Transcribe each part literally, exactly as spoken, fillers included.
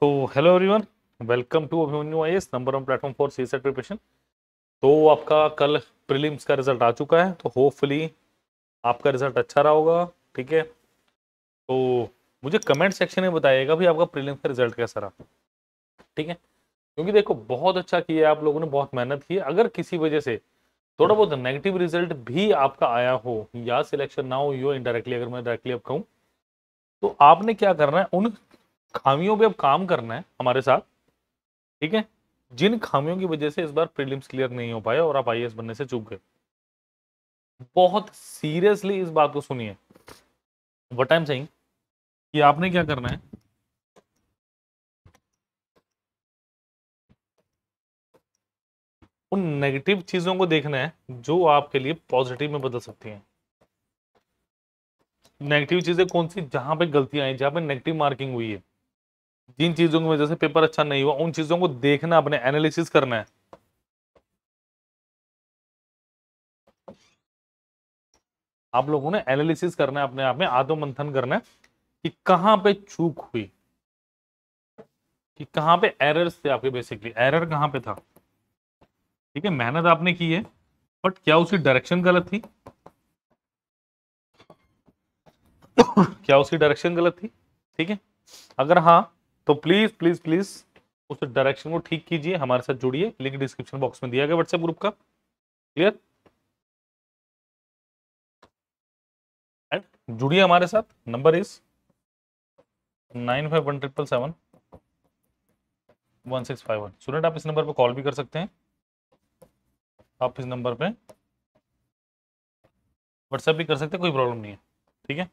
तो hello everyone, welcome to Abhimanyu IAS number one platform for CSAT preparation. तो आपका कल प्रीलिम्स का रिजल्ट आ चुका है, तो होपफुली आपका रिजल्ट अच्छा रहा होगा। ठीक है, तो मुझे कमेंट सेक्शन में बताइएगा भी आपका प्रीलिम्स का रिजल्ट कैसा रहा। ठीक है, क्योंकि देखो बहुत अच्छा किया आप लोगों ने, बहुत मेहनत की। अगर किसी वजह से थोड़ा बहुत नेगेटिव रिजल्ट भी आपका आया हो या सिलेक्शन ना हो यो इनडायरेक्टली, अगर मैं डायरेक्टली अब कहूँ, तो आपने क्या करना है, उन खामियों पे अब काम करना है हमारे साथ। ठीक है, जिन खामियों की वजह से इस बार प्रीलिम्स क्लियर नहीं हो पाए और आप आईएएस बनने से चूक गए, बहुत सीरियसली इस बात को सुनिए। व्हाट आई एम सेइंग कि आपने क्या करना है, उन नेगेटिव चीजों को देखना है जो आपके लिए पॉजिटिव में बदल सकती हैं। नेगेटिव चीजें कौन सी, जहां पे गलतियां आई, जहां पे नेगेटिव मार्किंग हुई है, जिन चीजों की वजह से पेपर अच्छा नहीं हुआ, उन चीजों को देखना, अपने एनालिसिस करना है। आप लोगों ने एनालिसिस करना है, अपने आप में आत्ममंथन करना है कि कहां पे चूक हुई, कि कहां पे एरर्स थे आपके, बेसिकली एरर कहां पे था। ठीक है, मेहनत आपने की है, बट क्या उसकी डायरेक्शन गलत थी? क्या उसकी डायरेक्शन गलत थी? ठीक है, अगर हाँ तो प्लीज प्लीज प्लीज उस डायरेक्शन को ठीक कीजिए, हमारे साथ जुड़िए। लिंक डिस्क्रिप्शन बॉक्स में दिया गया व्हाट्सएप ग्रुप का। क्लियर, एंड जुड़िए हमारे साथ। Number is nine five one triple seven one six five one. Student, आप इस नंबर पर कॉल भी कर सकते हैं, आप इस नंबर पे व्हाट्सएप भी कर सकते हैं, कोई प्रॉब्लम नहीं है। ठीक है,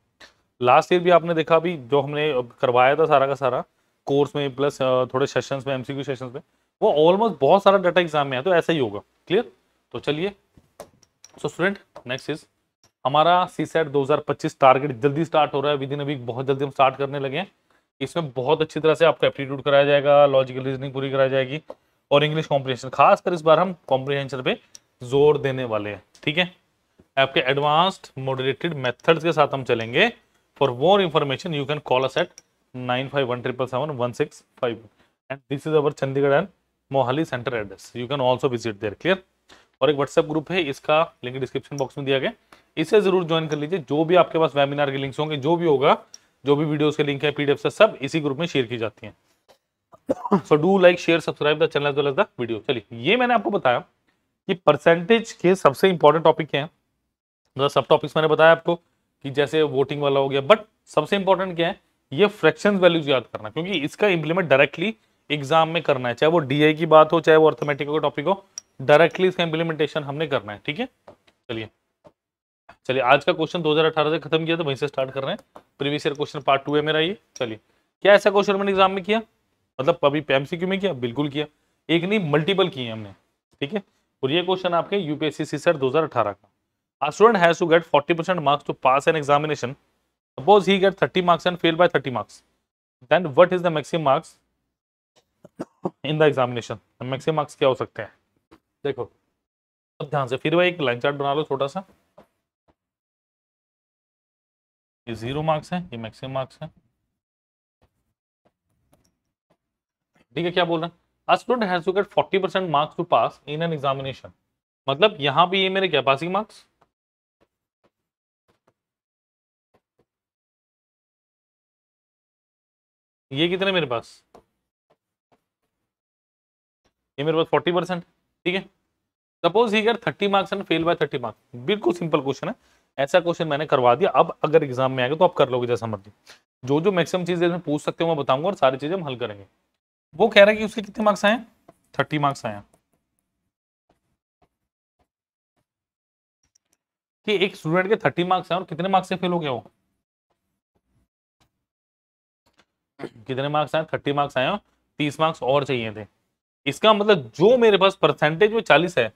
लास्ट ईयर भी आपने देखा, अभी जो हमने करवाया था सारा का सारा कोर्स में, प्लस थोड़े सेशंस में, एमसीक्यू सेशंस में, वो ऑलमोस्ट बहुत सारा डाटा एग्जाम में है, तो ऐसा ही होगा। क्लियर, तो चलिए। सो स्टूडेंट, नेक्स्ट इज हमारा सीसेट दो हज़ार पच्चीस टारगेट जल्दी स्टार्ट हो रहा है, विद इन अ वीक बहुत जल्दी हम स्टार्ट करने लगे हैं। इसमें बहुत अच्छी तरह से आपका एप्टीट्यूड कराया जाएगा, लॉजिकल रीजनिंग पूरी कराई जाएगी और इंग्लिश कॉम्प्रिहेंशन, खासकर इस बार हम कॉम्प्रिहेंशन पे जोर देने वाले हैं। ठीक है, आपके एडवांस्ड मॉडरेटेड मेथड्स के साथ हम चलेंगे। For more information you can call us at nine five one triple seven one six five one and this is our Chandigarh and Mohali centre address, you can also visit there. Clear, और एक WhatsApp group है, इसका link description box में दिया गया, इसे जरूर join कर लीजिए। जो भी आपके पास वेबिनार के लिंक्स होंगे, जो भी होगा, जो भी वीडियोज के लिंक है, पीडीएफ से, सब इसी ग्रुप में शेयर की जाती हैं। So do like share subscribe the channel as well as the video. चलिए, ये मैंने आपको बताया कि परसेंटेज के सबसे इंपॉर्टेंट टॉपिक क्या है, मतलब सब टॉपिक्स मैंने बताया आपको कि जैसे वोटिंग वाला हो गया, बट सबसे इंपॉर्टेंट क्या है, ये फ्रैक्शंस वैल्यूज याद करना, क्योंकि इसका इंप्लीमेंट डायरेक्टली एग्जाम में करना है, चाहे वो डीआई की बात हो, चाहे वो अर्थमेटिक का टॉपिक हो, डायरेक्टली इसका इंप्लीमेंटेशन हमने करना है। ठीक है, चलिए चलिए आज का क्वेश्चन दो हज़ार अठारह से खत्म किया, तो वहीं से स्टार्ट कर रहे हैं। Previous year question part two है मेरा ये। चलिए, क्या ऐसा क्वेश्चन मैंने एग्जाम में किया, मतलब अभी एमसीक्यू में किया? बिल्कुल किया, एक नहीं मल्टीपल किए हमने। ठीक है, और ये क्वेश्चन आपके यूपीएससी सीसेट दो हज़ार अठारह का। Student has to get forty percent marks to pass an examination, suppose he get thirty marks and fail by thirty marks, then what is the maximum marks in the examination, maximum marks क्या हो सकते हैं? देखो अब ध्यान से, फिर वह एक लाइन चार्ट बना लो छोटा सा। ये जीरो मार्क्स है, ये मैक्सिमम मार्क्स है। ठीक है, क्या बोल रहे हैं, A student has to get forty percent marks to pass in an examination. मतलब यहां भी ये मेरे क्या पासिंग मार्क्स, ये कितने मेरे पास, ये मेरे पास forty percent। ठीक है, suppose he get thirty marks and fail by thirty marks, बिल्कुल सिंपल क्वेश्चन है, ऐसा क्वेश्चन मैंने करवा दिया। अब अगर एग्जाम में आएगा तो आप कर लोगे जैसा मर्जी, जो जो मैक्सिमम चीजें इसमें पूछ सकते हो मैं बताऊंगा और सारी चीजें हम हल करेंगे। वो कह रहा है कि उसके कितने मार्क्स आए, थर्टी मार्क्स आए। कि एक स्टूडेंट के थर्टी मार्क्स आए और कितने मार्क्स से फेल हो गया वो, कितने मार्क्स आए, थर्टी मार्क्स आए, तीस मार्क्स और चाहिए थे। इसका मतलब जो मेरे पास परसेंटेज वो चालीस है,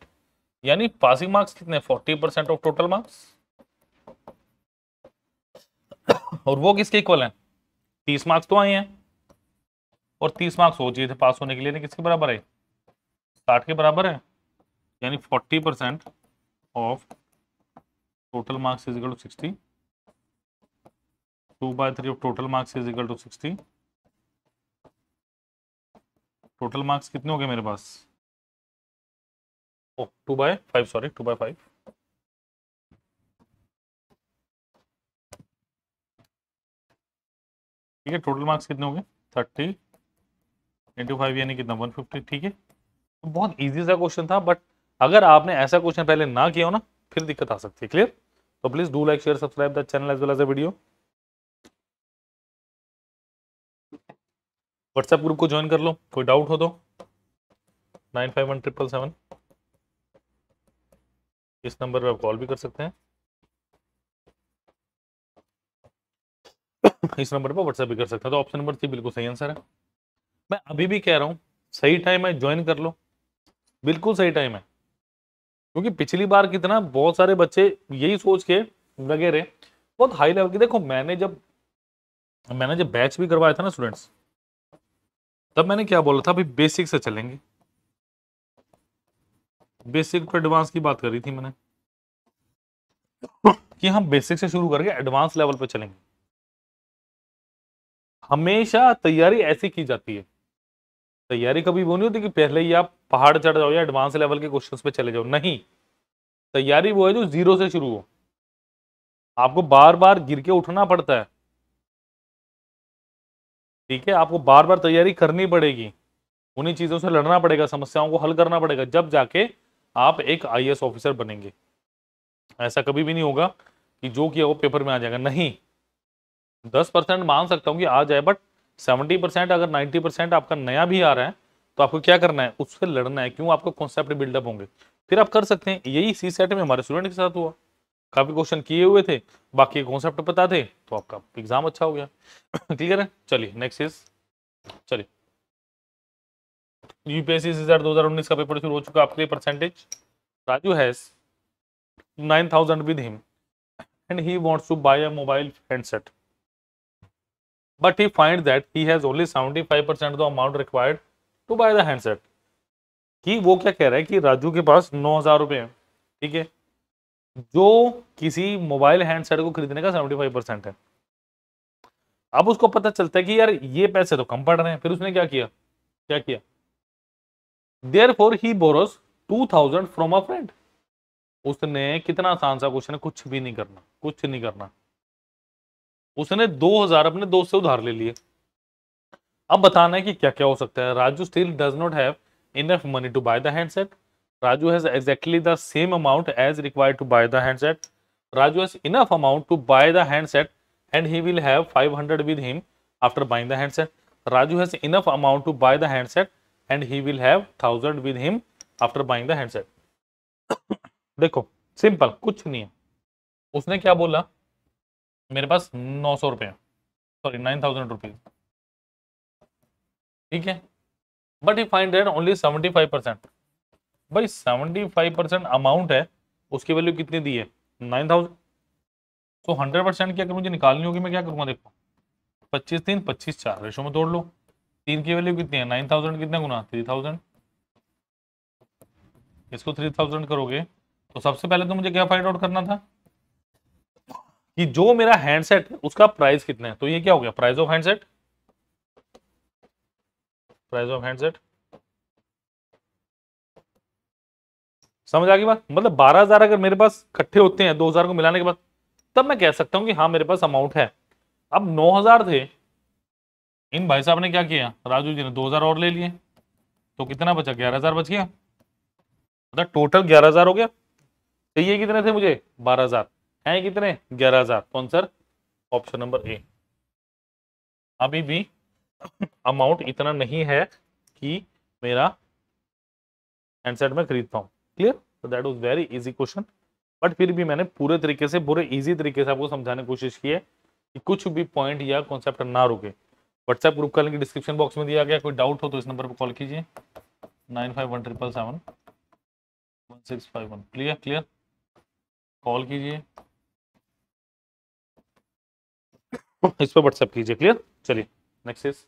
यानी पासिंग मार्क्स कितने, forty percent of total marks, और वो किसके इक्वल है, तीस मार्क्स तो आए हैं और तीस मार्क्स हो चाहिए थे पास होने के लिए, किसके बराबर है, साठ के बराबर है, यानी forty percent of total marks is equal to sixty, two by three of total marks is equal to sixty, total marks कितने हो गए मेरे पास? Oh two by five sorry two by five ठीक है। टोटल मार्क्स कितने हो गए? थर्टी इंटू फाइव यानी कितना? One fifty. ठीक है, तो बहुत इजी सा क्वेश्चन था, बट अगर आपने ऐसा क्वेश्चन पहले ना किया हो ना, फिर दिक्कत आ सकती है। क्लियर? तो please do like share subscribe the channel as well as the video. WhatsApp group को ज्वाइन कर लो, कोई डाउट हो तो nine five one triple seven, इस नंबर पे आप कॉल भी कर सकते हैं, इस नंबर पर व्हाट्सएप भी कर सकते हैं। तो ऑप्शन नंबर थ्री बिल्कुल सही आंसर है। मैं अभी भी कह रहा हूँ, सही टाइम है, ज्वाइन कर लो, बिल्कुल सही टाइम है। क्योंकि पिछली बार कितना बहुत सारे बच्चे यही सोच के लगे रहे, बहुत हाई लेवल के। देखो मैंने जब मैंने जब बैच भी करवाया था ना स्टूडेंट्स, तब मैंने क्या बोला था? भाई बेसिक से चलेंगे, बेसिक टू एडवांस की बात करी थी मैंने कि हम बेसिक से शुरू करके एडवांस लेवल पे चलेंगे। हमेशा तैयारी ऐसी की जाती है, तैयारी कभी वो नहीं होती कि पहले ही आप पहाड़ चढ़ जाओ या एडवांस लेवल के क्वेश्चंस पे चले जाओ। नहीं, तैयारी वो है जो जीरो से शुरू हो। आपको बार बार गिर के उठना पड़ता है, ठीक है? आपको बार बार तैयारी करनी पड़ेगी, उन्हीं चीज़ों से लड़ना पड़ेगा, समस्याओं को हल करना पड़ेगा, जब जाके आप एक आई ए एस ऑफिसर बनेंगे। ऐसा कभी भी नहीं होगा कि जो किया वो पेपर में आ जाएगा, नहीं। दस परसेंट मान सकता हूँ कि आ जाए, बट सेवेंटी परसेंट अगर नाइन्टी परसेंट आपका नया भी आ रहा है, तो आपको क्या करना है? उससे लड़ना है। क्यों? आपको कॉन्सेप्ट बिल्डअप होंगे, फिर आप कर सकते हैं। यही सी सेट में हमारे स्टूडेंट के साथ हुआ, काफ़ी क्वेश्चन किए हुए थे, बाकी कॉन्सेप्ट पता थे, तो आपका एग्जाम अच्छा हो गया। क्लियर है? चलिए नेक्स्ट इज, चलिए यूपीएससी सीसैट दो हज़ार उन्नीस का पेपर शुरू हो चुका। आपके लिए percentage Raju has nine thousand with him and he wants to buy a mobile handset, but he finds that he has only seventy five percent the amount required to buy the handset. कि वो क्या कह रहा है कि राजू के पास नौ हजार रुपये हैं, ठीक है, जो किसी मोबाइल हैंडसेट को खरीदने का सेवेंटी फाइव परसेंट है। अब उसको पता चलता है कि यार ये पैसे तो कम पड़ रहे हैं, फिर उसने क्या किया क्या किया Therefore he borrows two thousand from a friend. उसने कितना आसान सा क्वेश्चन है, कुछ भी नहीं करना, कुछ नहीं करना। उसने दो हज़ार अपने दोस्त से उधार ले लिए। अब बताना है कि क्या क्या हो सकता है। Raju still does not have enough money to buy the handset. Raju has exactly the same amount as required to buy the handset. Raju has enough amount to buy the handset and he will have five hundred with him after buying the handset. Raju has enough amount to buy the handset and he will have thousand with him after buying the handset. देखो simple, कुछ नहीं है। उसने क्या बोला? मेरे पास नौ सौ रुपये सॉरी नाइन थाउजेंड रुपीज, ठीक है, but he find that only seventy five percent. भाई सेवेंटी फाइव परसेंट अमाउंट है, उसकी वैल्यू कितनी दी है? Nine thousand. So hundred percent की अगर मुझे निकालनी होगी, मैं क्या करूँगा? देखो पच्चीस तीन पच्चीस चार रेशो में तोड़ लो। तीन की वैल्यू कितनी है? Nine thousand. कितना गुना? Three thousand. इसको थ्री थाउजेंड करोगे तो सबसे पहले तो मुझे क्या फाइंड आउट करना था कि जो मेरा हैंडसेट उसका प्राइस कितना है। तो ये क्या हो गया? Price of handset, price of handset. समझ आ गई बात? मतलब बारह हज़ार अगर मेरे पास इकट्ठे होते हैं दो हज़ार को मिलाने के बाद, तब मैं कह सकता हूं कि हाँ मेरे पास अमाउंट है। अब नौ हज़ार थे, इन भाई साहब ने क्या किया? राजू जी ने दो हज़ार और ले लिए, तो कितना बचा? ग्यारह हज़ार बच गया। मतलब टोटल ग्यारह हज़ार हो गया। तो ये कितने थे मुझे? बारह हज़ार है, कितने? ग्यारह हज़ार। कौन सर? Option number A. अभी भी अमाउंट इतना नहीं है कि मेरा हैंडसेट में खरीद पाऊँ। क्लियर? तो that was very easy question, but फिर भी मैंने पूरे तरीके से, पूरे इजी तरीके से आपको समझाने की कोशिश की है कि कुछ भी पॉइंट या कॉन्सेप्ट ना रुके। व्हाट्सएप ग्रुप का लिंक डिस्क्रिप्शन बॉक्स में दिया गया, कोई डाउट हो तो इस नंबर पर कॉल कीजिए nine five one triple seven one six five one. Clear? Clear call कीजिए, इस पर व्हाट्सएप कीजिए। क्लियर? चलिए नेक्स्ट इज,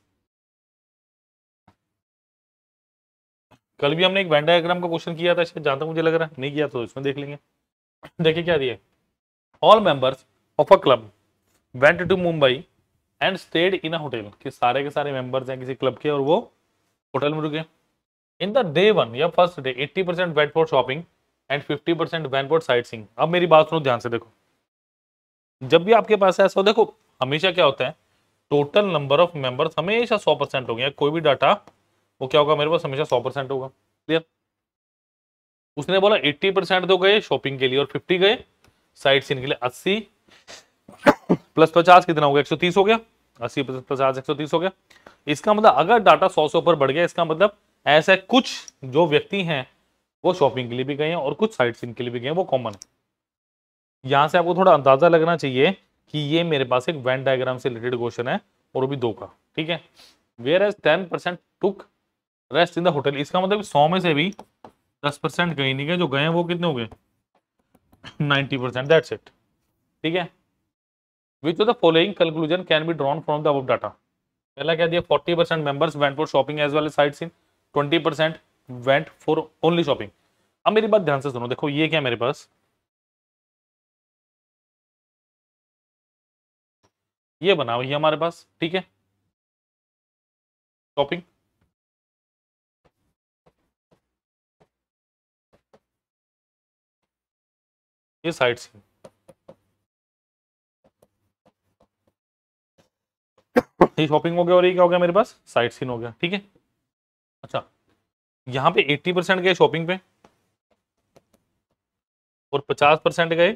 कल भी हमने एक वेन डायग्राम का क्वेश्चन किया था शायद, जहां तक मुझे लग रहा है। नहीं किया तो इसमें देख लेंगे। देखिए क्या दिया, all members of a club went to Mumbai and stayed in a hotel. कि सारे के सारे मेंबर्स हैं किसी क्लब के और वो होटल में रुके। इन द डे वन या first day eighty percent went for shopping and fifty percent went for sightseeing. अब मेरी बात सुनो ध्यान से, देखो जब भी आपके पास ऐसा हो, देखो हमेशा क्या होता है टोटल नंबर ऑफ मेंबर्स हमेशा सौ परसेंट हो गया, कोई भी डाटा वो क्या होगा मेरे पास हमेशा सौ परसेंट होगा। क्लियर? उसने बोला एट्टी परसेंट तो गए शॉपिंग के लिए और फिफ्टी गए साइट सीन के लिए। अस्सी प्लस पचास कितना हो गया, एक सौ तीस हो गया। अस्सी प्लस पचास एक सौ तीस हो गया। इसका मतलब अगर डाटा सौ से ऊपर बढ़ गया इसका मतलब ऐसा कुछ जो व्यक्ति हैं वो शॉपिंग के लिए भी गए हैं और कुछ साइट सीन के लिए भी गए हैं, वो कॉमन है। यहाँ से आपको थोड़ा अंदाजा लगना चाहिए कि ये मेरे पास एक वेन डायग्राम से रिलेटेड क्वेश्चन है और वो भी दो का। ठीक है, whereas ten percent took rest in the hotel. इसका मतलब सौ में से भी दस परसेंट गए नहीं गए, जो गए वो कितने हो गए नाइन्टी परसेंट। That's it. ठीक है, which of the following conclusion can be drawn from the above data. पहला क्या दिया forty percent members went for shopping as well as sight seen, twenty percent went for only shopping. अब मेरी बात ध्यान से सुनो, देखो ये क्या मेरे पास, ये बना हुआ हमारे पास। ठीक है, शॉपिंग ये साइट सीन, ये शॉपिंग हो गया और ये क्या हो गया मेरे पास साइट सीन हो गया। ठीक है, अच्छा यहाँ पे एट्टी परसेंट गए शॉपिंग पे और पचास परसेंट गए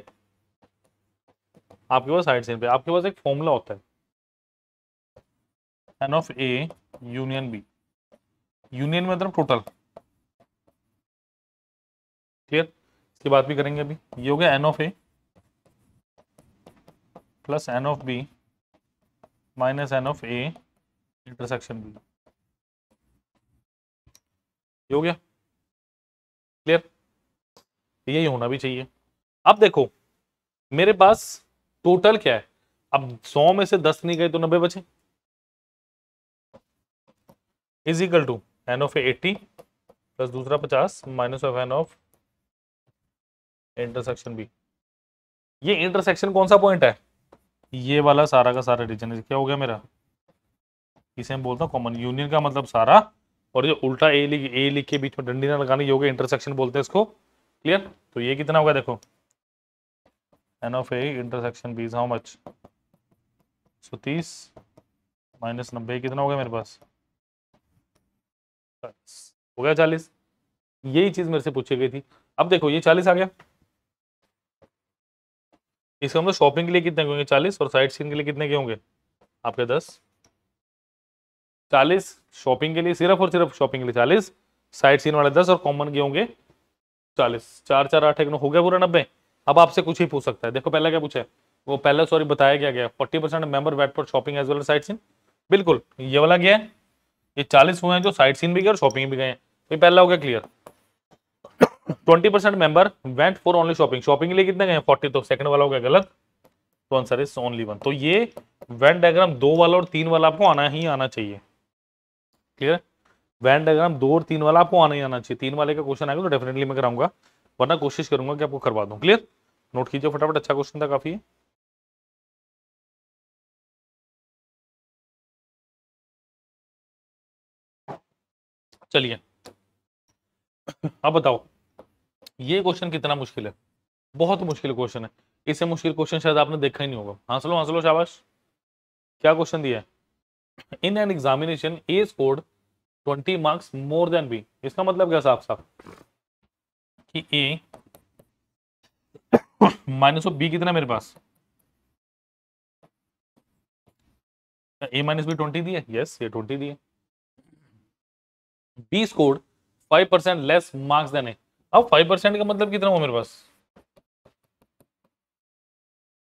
आपके पास साइट सीन पे। आपके पास एक फॉर्मूला होता है n of A union B. Union मतलब टोटल। क्लियर? इसकी बात भी करेंगे अभी। ये हो गया n of A plus n of B minus n of A intersection B. ये हो गया। क्लियर? यही होना भी चाहिए। अब देखो मेरे पास टोटल क्या है, अब सौ में से दस नहीं गए तो नब्बे बचे। Is equal to n of eighty plus दूसरा पचास minus of n of intersection B. ये इंटरसेक्शन कौन सा पॉइंट है, ये वाला सारा का सारा रीजन है। क्या हो गया मेरा, इसे हम बोलता हूँ कॉमन। यूनियन का मतलब सारा और जो उल्टा ए लिख ए लिख के बीच में डंडी ना लगानी, ये हो गया इंटरसेक्शन बोलते हैं इसको। क्लियर? तो ये कितना होगा देखो n of A intersection B how much, so तीस माइनस नब्बे कितना हो गया मेरे पास हो गया चालीस। यही चीज मेरे से पूछी गई थी। अब देखो ये चालीस आ गया, इसका मतलब शॉपिंग के लिए कितने होंगे चालीस और साइट सीन के लिए कितने के होंगे आपके दस। चालीस शॉपिंग के लिए, सिर्फ और सिर्फ शॉपिंग के लिए चालीस, साइट सीन वाले दस और कॉमन के होंगे चालीस। चार चार आठ एक नौ हो गया पूरा नब्बे। अब आपसे कुछ ही पूछ सकता है। देखो पहला क्या पूछा है, वो पहला सॉरी बताया क्या गया, forty percent member went for shopping as well as sight seen. बिल्कुल ये वाला क्या है, ये चालीस हुए हैं जो साइट सीन भी गए और शॉपिंग भी गए हैं। ये पहला हो गया clear. Twenty percent member went for only shopping, shopping के लिए कितने गए फोर्टी, तो सेकंड वाला हो गया गलत। तो आंसर इज ओनली वन। तो ये वेंट डायग्राम दो वाला और तीन वाला आपको आना ही आना चाहिए। क्लियर? वेंट डायग्राम दो और तीन वाला आपको आना ही आना चाहिए। तीन वाले का क्वेश्चन आएगा तो डेफिनेटली मैं कराऊंगा, वरना कोशिश करूंगा कि आपको करवा दूं। क्लियर? नोट कीजिए फटाफट, अच्छा क्वेश्चन था काफी। चलिए अब बताओ ये क्वेश्चन कितना मुश्किल है। बहुत मुश्किल क्वेश्चन है, इससे मुश्किल क्वेश्चन शायद आपने देखा ही नहीं होगा। हांसलो हांसलो शाबाश। क्या क्वेश्चन दिया है, in an examination A scored twenty marks more than B. इसका मतलब क्या साफ साफ कि ए माइनस ऑफ बी कितना मेरे पास, ए माइनस बी ट्वेंटी दिए, यस ये ट्वेंटी दिए। B scored five percent less marks than A. अब फाइव परसेंट का मतलब कितना हुआ मेरे पास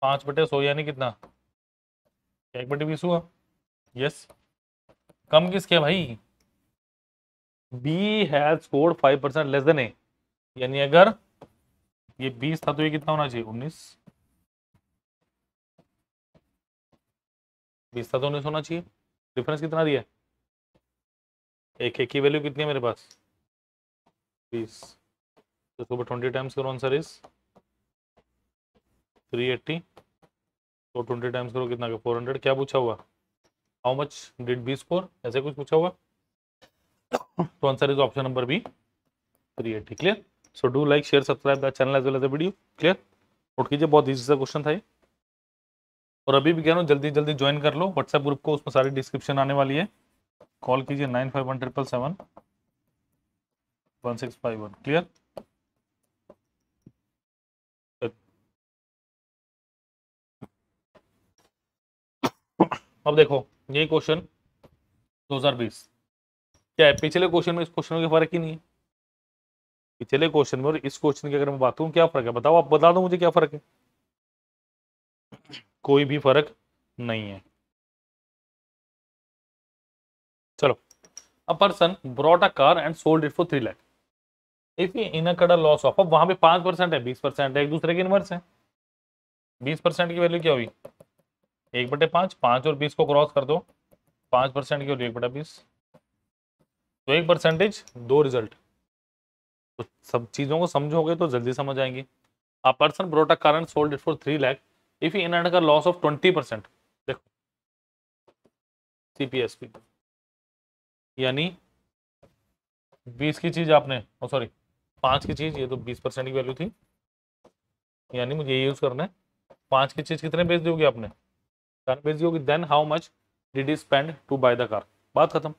पांच बटे सौ, यानी कितना एक बटे बीस हुआ। यस, कम किसके भाई, B has scored five percent less than A. यानी अगर ये बीस था तो ये कितना होना चाहिए उन्नीस, बीस था तो उन्नीस होना चाहिए। डिफरेंस कितना दिया, एक एक की वैल्यू कितनी है मेरे पास बीस, तो ट्वेंटी टाइम्स करो आंसर इज थ्री एट्टी। तो ट्वेंटी टाइम्स करो कितना का फोर हंड्रेड। क्या पूछा हुआ, how much did B score, ऐसे कुछ पूछा हुआ। So answer is option number B, three eighty. Clear? So do like, share, subscribe the channel as well as the video. Clear? Note कीजिए, बहुत ईजी सा क्वेश्चन था ये। और अभी भी कह रहा हूँ जल्दी जल्दी ज्वाइन कर लो व्हाट्सएप ग्रुप को, उसमें सारी डिस्क्रिप्शन आने वाली है। कॉल कीजिए nine five one triple seven one six five one. Clear? अब देखो ये क्वेश्चन दो हज़ार बीस क्या है, पिछले क्वेश्चन में इस क्वेश्चन में फर्क ही नहीं है। पिछले क्वेश्चन में और इस क्वेश्चन की अगर मैं बात करूं क्या फर्क है, बताओ आप, बता दो मुझे क्या फर्क है। कोई भी फर्क नहीं है। चलो, a person brought a car and sold it for three lakh if incurred a loss of. अब वहां पे पांच परसेंट है, बीस परसेंट है, एक दूसरे के इनवर्स है। बीस परसेंट की वैल्यू क्या हुई, एक बटे पांच। पांच और बीस को क्रॉस कर दो, पांच परसेंट की वैल्यू एक बटा बीस। तो एक परसेंटेज, दो रिजल्ट। तो सब चीजों को समझोगे तो जल्दी समझ आएंगे। A person brought a car and sold it for three lakh if incurred a loss of twenty percent. देखो सीपीएसपी यानी बीस की चीज आपने, ओ सॉरी पाँच की चीज, ये तो बीस परसेंट की वैल्यू थी, यानी मुझे ये यूज करना है। पाँच की चीज कितने बेच दी होगी आपने, कार बेच दी होगी। Then how much did you spend to buy the car, बात खत्म।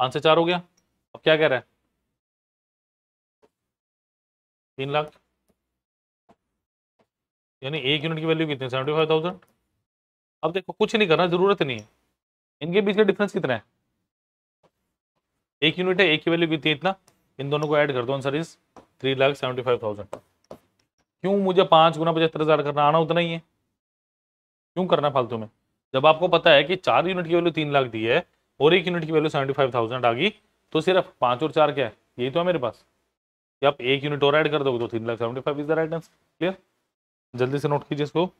आंसर चार हो गया। अब क्या कह रहा है, तीन लाख यानी एक यूनिट की वैल्यू कितनी, सेवेंटी फाइव थाउजेंड। अब देखो कुछ नहीं करना, जरूरत नहीं है। इनके बीच का डिफरेंस कितना है, एक यूनिट है, एक की वैल्यू कितनी है इतना। इन दोनों को ऐड कर दो, answer is three lakh seventy five thousand. क्यों मुझे पाँच गुना पचहत्तर हज़ार करना, आना उतना ही है, क्यों करना फालतू में। जब आपको पता है कि चार यूनिट की वैल्यू तीन लाख दी है और एक यूनिट की वैल्यू सेवेंटी फाइव थाउजेंड आ गई, तो सिर्फ पाँच और चार क्या है, यही तो है मेरे पास। कि आप एक यूनिट और ऐड कर दोगे तो तीन lakh seventy five is the right answer. Clear? जल्दी से नोट कीजिए इसको। तो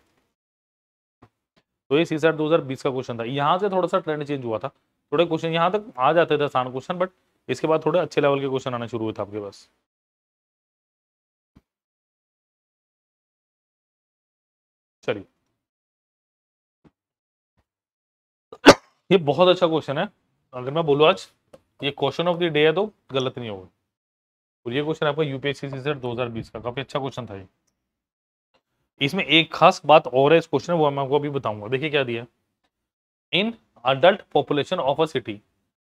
ये सीसैट दो हज़ार बीस का क्वेश्चन था। यहाँ से थोड़ा सा ट्रेंड चेंज हुआ था, थोड़े क्वेश्चन यहाँ तक आ जाते थे आसान क्वेश्चन, बट इसके बाद थोड़े अच्छे लेवल के क्वेश्चन आना शुरू हुए थे आपके पास। चलिए, ये बहुत अच्छा क्वेश्चन है। अगर मैं बोलूँ आज ये क्वेश्चन ऑफ द डे है तो गलत नहीं होगा। और ये क्वेश्चन आपका यूपीएससी सीसैट दो हज़ार बीस का, काफी अच्छा क्वेश्चन था ये। इसमें एक खास बात और है इस क्वेश्चन में, वो मैं आपको अभी बताऊंगा। देखिए क्या दिया, in adult population of a city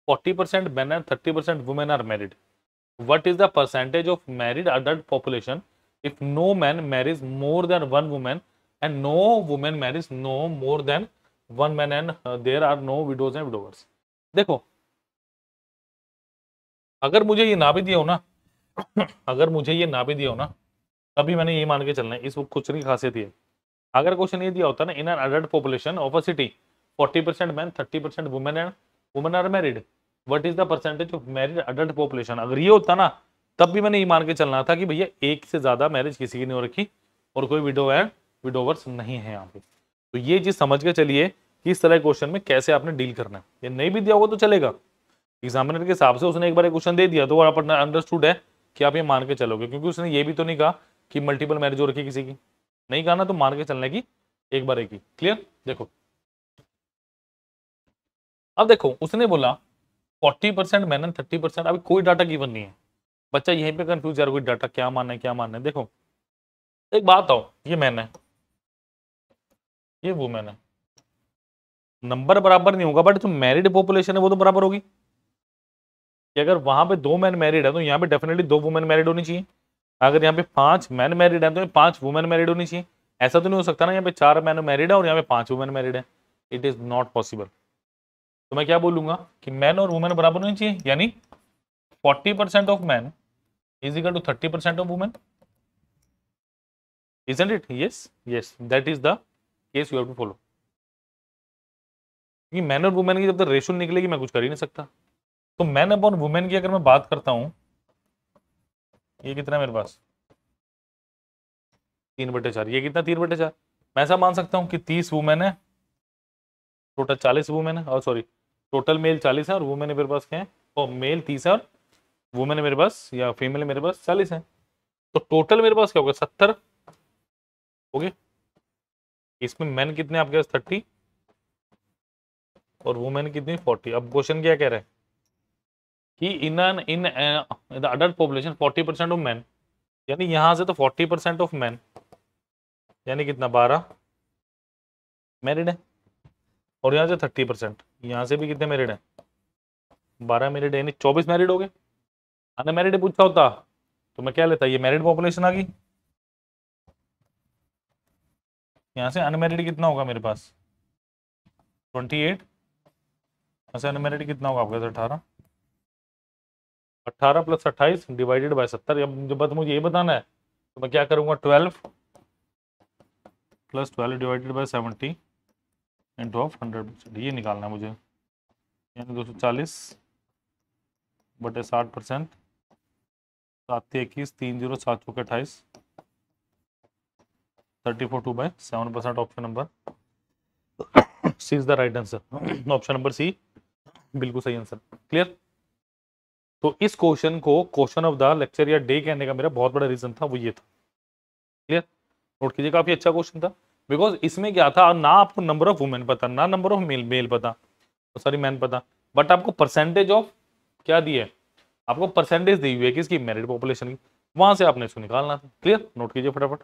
forty percent men and thirty percent women are married, what is the percentage of married adult population if no man marriage more than one women and no women marriage no more than one man and there are no widows and widowers. देखो अगर मुझे ये ना भी दिया हो ना अगर मुझे ये ना भी दिया हो ना, अभी मैंने ये मान के चलना है, इस क्वेश्चन की खासियत है। अगर क्वेश्चन ये दिया होता ना, in an adult population of a city forty percent man thirty percent women and women are married, what is the percentage of married adult population, अगर ये होता ना, तब भी मैंने ये मान के चलना था कि भैया एक से ज्यादा मैरिज किसी की नहीं हो रखी और कोई विडो एंड विडोवर्स नहीं है यहाँ पे। तो ये चीज समझ के चलिए कि इस तरह के क्वेश्चन में कैसे आपने डील करना है। ये नहीं भी दिया होगा तो चलेगा, एग्जामिनर के हिसाब से उसने एक बार क्वेश्चन दे दिया तो आप अंडरस्टूड है कि आप ये मान के चलोगे, क्योंकि उसने ये भी तो नहीं कहा कि मल्टीपल मैरिज हो रखी किसी की, नहीं कहना तो मान के चलने की एक बार एक ही। क्लियर? देखो अब देखो उसने बोला forty percent man and thirty percent. अभी कोई डाटा गिवन नहीं है, बच्चा यहीं पे कंफ्यूज यार, कोई डाटा क्या मानना है क्या मानना है। देखो एक बात आओ, ये मैन है ये वुमेन है, नंबर बराबर नहीं होगा बट जो मैरिड पॉपुलेशन है वो तो बराबर होगी। कि अगर वहां पे दो मैन मैरिड है तो यहाँ पे डेफिनेटली दो वुमेन मैरिड होनी चाहिए। अगर यहाँ पे पांच मैन मैरिड है तो पांच वुमेन मैरिड होनी चाहिए। ऐसा तो नहीं हो सकता ना यहाँ पे चार मैन मैरिड है और यहाँ पे पांच वुमेन मैरिड है, इट इज नॉट पॉसिबल। तो मैं क्या बोलूंगा कि मैन और वुमेन बराबर होनी चाहिए, यानी forty percent of man is equal to thirty percent of women, isn't it? Yes yes, that is the case you have to follow. क्योंकि मैन और वुमेन की जब तक रेशियो निकलेगी मैं कुछ कर ही नहीं सकता। तो मैन अपॉन वुमेन की अगर मैं बात करता हूँ, ये कितना है मेरे पास, तीन बटे चार। ये कितना, तीन बटे चार। मैं ऐसा मान सकता हूँ कि तीस वुमेन है, टोटल चालीस वुमेन है, और सॉरी टोटल मेल चालीस है और वुमेन मेरे पास क्या है, और मेल तीस है और वुमेन मेरे पास या फीमेल मेरे पास चालीस है। तो टोटल मेरे पास क्या होगा, सत्तर हो गए। इसमें मैन कितने आपके पास, थर्टी, और वुमेन कितनी, फोर्टी। अब क्वेश्चन क्या कह रहा है, कि in an in the adult population forty percent of man, यानी यहाँ से तो फोर्टी परसेंट ऑफ मैन यानी कितना बारह मैरिड है, और यहाँ से थर्टी परसेंट, यहाँ से भी कितने मैरिड हैं, बारह मैरिड है, यानी चौबीस मैरिड हो गए। अनमैरिड पूछता होता तो मैं क्या लेता, ये मैरिड पॉपुलेशन आ गई, यहाँ से अनमैरिड कितना होगा मेरे पास ट्वेंटी एट, यहाँ से अनमैरिड कितना होगा आपके पास अठारह, अठारह प्लस अट्ठाईस डिवाइडेड बाय सत्तर। अब जब बात मुझे ये बताना है तो मैं क्या करूँगा, twelve plus twelve divided by seventy into of hundred, ये निकालना है मुझे, यानी दो सौ चालीस बटे साठ परसेंट, सात इक्कीस तीन जीरो सात सौ के अट्ठाईस, thirty four two by seven percent, option number C is the right answer, option number C बिल्कुल सही आंसर। क्लियर? तो इस क्वेश्चन को क्वेश्चन ऑफ द लेक्चर या डे कहने का मेरा बहुत बड़ा रीजन था, वो ये था। क्लियर? नोट कीजिए, काफी अच्छा क्वेश्चन था, बिकॉज इसमें क्या था, ना आपको नंबर ऑफ वुमेन पता, ना नंबर ऑफ मेल मेल पता, सॉरी मैन पता, बट आपको परसेंटेज ऑफ क्या दिए, आपको परसेंटेज दी हुई है किसकी, मैरिड पॉपुलेशन की, वहां से आपने इसको निकालना था। क्लियर? नोट कीजिए फटाफट।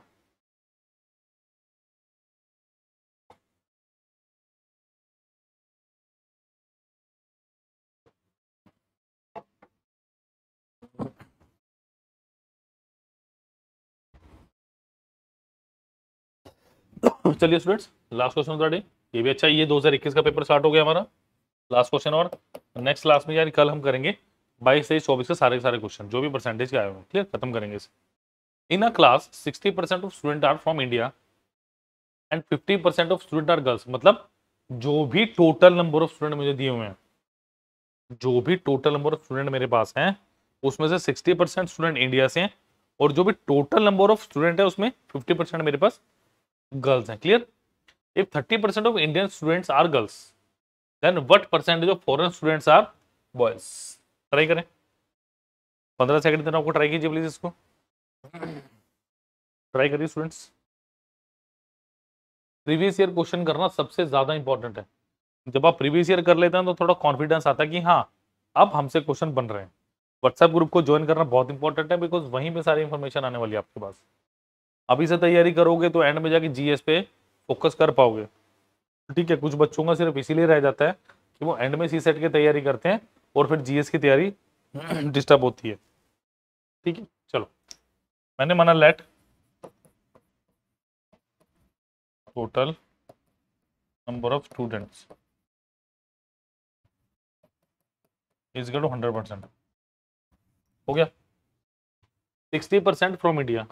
चलिए students, last question of the day, ये भी अच्छा, ये दो हज़ार इक्कीस का पेपर स्टार्ट हो गया हमारा, लास्ट क्वेश्चन, और नेक्स्ट क्लास में यार कल हम करेंगे बाईस से चौबीस के सारे सारे क्वेश्चन जो भी परसेंटेज के आए हुए हैं। क्लियर? खत्म करेंगे इसे। In a class sixty percent of student are from India and fifty percent of student are girls, मतलब जो भी टोटल नंबर ऑफ स्टूडेंट मुझे दिए हुए हैं, जो भी टोटल नंबर ऑफ स्टूडेंट मेरे पास हैं उसमें से सिक्सटी परसेंट स्टूडेंट इंडिया से हैं, और जो भी टोटल नंबर ऑफ स्टूडेंट है उसमें फिफ्टी परसेंट मेरे पास गर्ल्स हैं। Clear? If thirty percent of Indian students are girls then what percentage of foreign students are boys? Try करें, पंद्रह सेकंड तक आपको ट्राई कीजिए प्लीज, इसको ट्राई करिए स्टूडेंट्स। प्रीवियस ईयर क्वेश्चन करना सबसे ज्यादा इंपॉर्टेंट है, जब आप प्रीवियस ईयर कर लेते हैं तो थोड़ा कॉन्फिडेंस आता है कि हाँ अब हमसे क्वेश्चन बन रहे हैं। व्हाट्सएप ग्रुप को ज्वाइन करना बहुत इंपॉर्टेंट है, बिकॉज वहीं पर सारी इंफॉर्मेशन आने वाली है आपके पास। अभी से तैयारी करोगे तो एंड में जाके जीएस पे फोकस कर पाओगे। ठीक है, कुछ बच्चों का सिर्फ इसीलिए रह जाता है कि वो एंड में सी सेट की तैयारी करते हैं और फिर जीएस की तैयारी डिस्टर्ब होती है। ठीक है, चलो मैंने माना let total number of students is equal to hundred percent हो गया, sixty percent from India,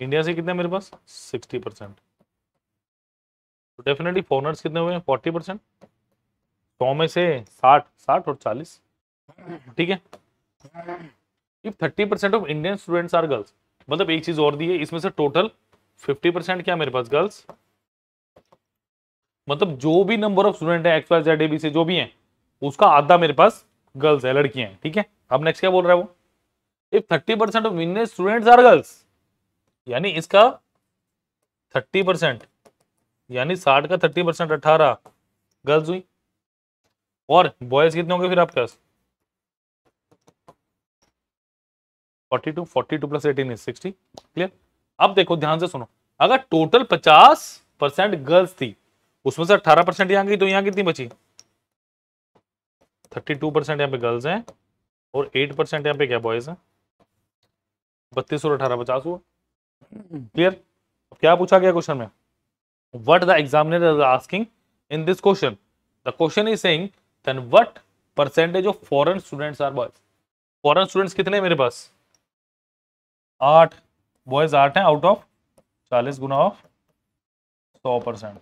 India से कितना मेरे पास सिक्सटी परसेंट, तो डेफिनेटली फॉरनर्स कितने हुए हैं फोर्टी परसेंट, सौ में से साठ साठ और चालीस। ठीक है, if thirty percent of Indian students are girls, मतलब एक चीज और दी है, इसमें से टोटल फिफ्टी परसेंट क्या मेरे पास गर्ल्स, मतलब जो भी नंबर ऑफ स्टूडेंट है X Y Z A B से जो भी हैं उसका आधा मेरे पास गर्ल्स है, लड़कियां हैं। ठीक है, अब नेक्स्ट क्या बोल रहा है वो, if thirty percent of Indian students are girls, यानी इसका थर्टी परसेंट यानी साठ का थर्टी परसेंट अठारह गर्ल्स हुई, और बॉयज कितने होंगे फिर आपके पास forty two, forty two plus eighteen is sixty. Clear? अब देखो ध्यान से सुनो, अगर टोटल फिफ्टी परसेंट गर्ल्स थी उसमें से अठारह परसेंट यहाँ गई तो यहाँ कितनी बची थर्टी टू परसेंट, यहाँ पे गर्ल्स हैं और एट परसेंट यहाँ पे क्या बॉयज हैं, बत्तीस और अठारह पचास हुआ। क्लियर? क्या पूछा गया क्वेश्चन में, what the examiner is asking in this question, the question is saying then what percentage of foreign students are boys. Foreign students कितने मेरे पास आठ, बॉयज आठ हैं आउट ऑफ चालीस गुना ऑफ सौ परसेंट,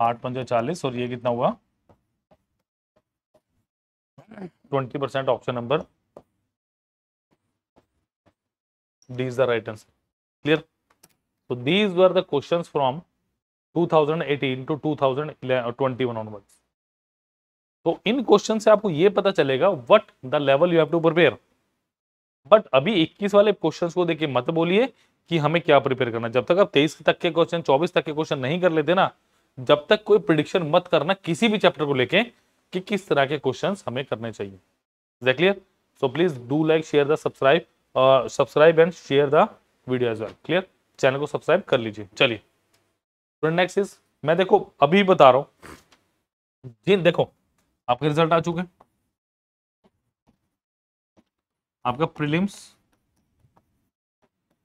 आठ पंजे चालीस और ये कितना हुआ twenty percent, option number D is the right answer. Clear? So these were the questions from two thousand eighteen to two thousand twenty one onwards. तो इन क्वेश्चन से आपको ये पता चलेगा what the level you have to prepare. But अभी इक्कीस वाले question को देख के मत बोलिए कि हमें क्या प्रिपेयर करना, जब तक आप तेईस तक के क्वेश्चन चौबीस तक के क्वेश्चन नहीं कर लेते ना, जब तक कोई प्रिडिक्शन मत करना किसी भी चैप्टर को लेके कि किस तरह के क्वेश्चन हमें करने चाहिए। that clear? So please do like, share the subscribe uh, subscribe and share the video as well. Clear? Channel को सब्सक्राइब कर लीजिए. चलिए फ्रेंड, नेक्स्ट इज, मैं देखो अभी बता रहा हूं जी, देखो आपके रिजल्ट आ चुके हैं, आपका प्रीलिम्स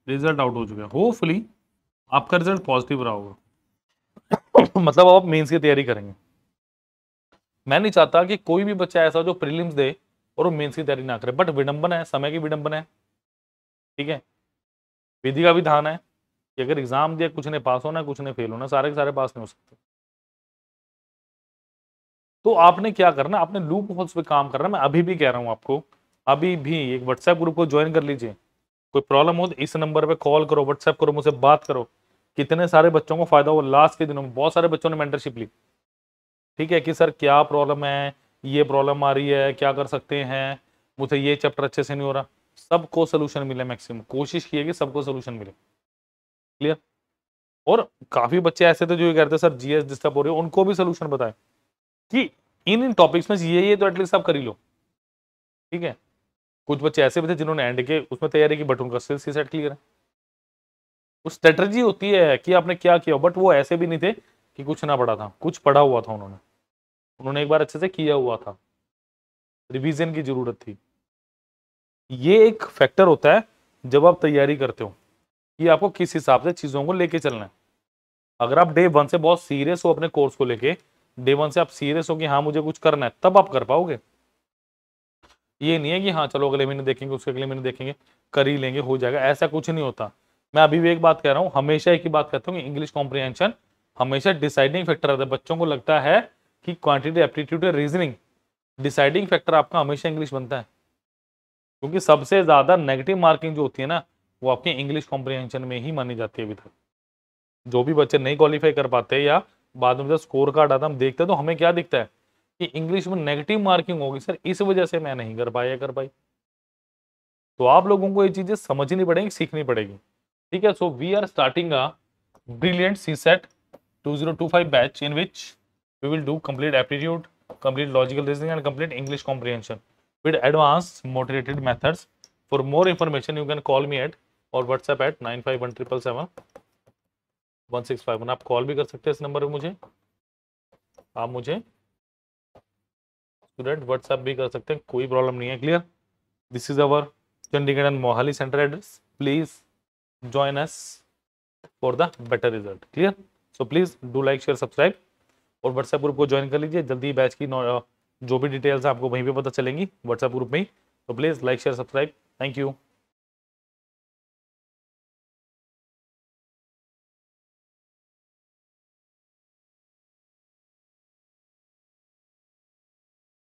रिजल्ट आउट हो चुका है. होपफुली आपका रिजल्ट पॉजिटिव रहा होगा मतलब आप मेंस की तैयारी करेंगे. मैं नहीं चाहता कि कोई भी बच्चा ऐसा जो प्रीलिम्स दे और वो मेंस की तैयारी ना करे, बट विडंबना है, समय की विडंबना है, ठीक है, विधि का विधान है कि अगर एग्जाम दिया कुछ ने पास होना, कुछ ने फेल होना, सारे के सारे पास नहीं हो सकते. तो आपने क्या करना, आपने लूप होल्स पे काम करना. मैं अभी भी कह रहा हूँ आपको, अभी भी एक व्हाट्सएप ग्रुप को ज्वाइन कर लीजिए. कोई प्रॉब्लम हो तो इस नंबर पे कॉल करो, व्हाट्सएप करो, मुझसे बात करो. कितने सारे बच्चों को फायदा हुआ लास्ट के दिनों में, बहुत सारे बच्चों ने मेंटरशिप ली, ठीक है, कि सर क्या प्रॉब्लम है, ये प्रॉब्लम आ रही है, क्या कर सकते हैं, मुझे ये चैप्टर अच्छे से नहीं हो रहा. सबको सोल्यूशन मिले, मैक्सिमम कोशिश की है कि सबको सोल्यूशन मिले. क्लियर? और काफी बच्चे ऐसे थे जो ये कहते सर जीएस डिस्टर्ब हो रही है, उनको भी सोल्यूशन बताएं कि इन इन टॉपिक्स में ये ये तो एटलीस्ट आप कर ही लो, ठीक है. कुछ बच्चे ऐसे भी थे जिन्होंने एंड के उसमें तैयारी की, बट उनका सिल सीसेट क्लियर है. उस स्ट्रेटजी होती है कि आपने क्या किया, बट वो ऐसे भी नहीं थे कि कुछ ना पढ़ा था, कुछ पढ़ा हुआ था उन्होंने, उन्होंने एक बार अच्छे से किया हुआ था, रिवीजन की जरूरत थी. ये एक फैक्टर होता है जब आप तैयारी करते हो कि आपको किस हिसाब से चीज़ों को लेके चलना है. अगर आप डे वन से बहुत सीरियस हो अपने कोर्स को लेके, डे वन से आप सीरियस हो कि हाँ मुझे कुछ करना है, तब आप कर पाओगे. ये नहीं है कि हाँ चलो अगले महीने देखेंगे, उसके अगले महीने देखेंगे, कर ही लेंगे, हो जाएगा, ऐसा कुछ नहीं होता. मैं अभी भी एक बात कह रहा हूँ, हमेशा एक ही बात करता हूँ कि इंग्लिश कॉम्प्रिहेंशन हमेशा डिसाइडिंग फैक्टर रहता है. बच्चों को लगता है कि क्वांटिटी, एप्टीट्यूड या रीजनिंग, डिसाइडिंग फैक्टर आपका हमेशा इंग्लिश बनता है, क्योंकि सबसे ज़्यादा नेगेटिव मार्किंग जो होती है ना वो आपके इंग्लिश कॉम्प्रिहेंशन में ही मानी जाती है अभी तक. जो भी बच्चे नहीं क्वालिफाई कर पाते या बाद में जब स्कोर कार्ड आता हम देखते हैं तो हमें क्या दिखता है कि इंग्लिश में नेगेटिव मार्किंग होगी, सर इस वजह से मैं नहीं कर पाया कर पाई. तो आप लोगों को ये चीज़ें समझनी पड़ेंगी, सीखनी पड़ेगी, ठीक है. So we are starting a brilliant CSAT two thousand twenty five batch in which we will do complete aptitude, complete logical reasoning and complete English comprehension with advanced moderated methods. For more information you can call me at और WhatsApp at nine five one triple seven one six five one. आप call भी कर सकते हैं इस number पर मुझे, आप मुझे स्टूडेंट WhatsApp भी कर सकते हैं, कोई प्रॉब्लम नहीं है. Clear? This is our Chandigarh and Mohali centre address. Please join us for the better result. Clear? So please do like, share, subscribe और WhatsApp ग्रुप को ज्वाइन कर लीजिए. जल्दी बैच की जो भी डिटेल्स आपको वहीं पे पता चलेंगी WhatsApp ग्रुप में ही. तो please like, share, subscribe. Thank you.